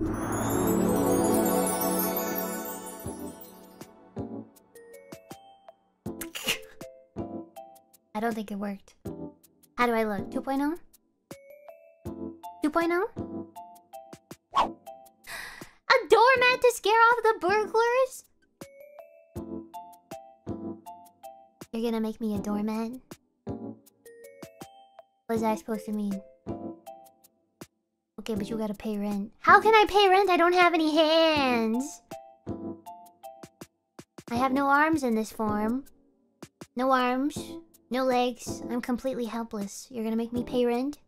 I don't think it worked. How do I look? 2.0? 2.0? A doormat to scare off the burglars? You're gonna make me a doormat? What is that supposed to mean? Okay, but you gotta pay rent. How can I pay rent? I don't have any hands! I have no arms in this form. No arms. No legs. I'm completely helpless. You're gonna make me pay rent?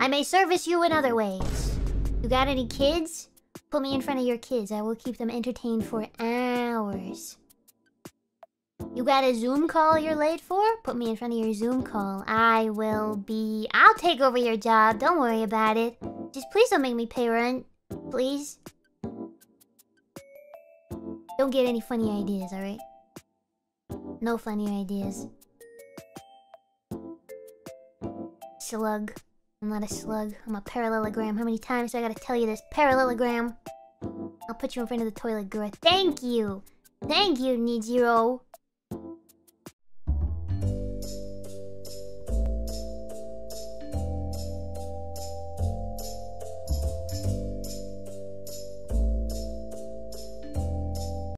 I may service you in other ways. You got any kids? Put me in front of your kids. I will keep them entertained for hours. You got a Zoom call you're late for? Put me in front of your Zoom call. I'll take over your job. Don't worry about it. Just please don't make me pay rent. Please. Don't get any funny ideas, alright? No funny ideas. Slug. I'm not a slug. I'm a parallelogram. How many times do I gotta tell you this? Parallelogram! I'll put you in front of the toilet, girl. Thank you! Thank you, Nijiro!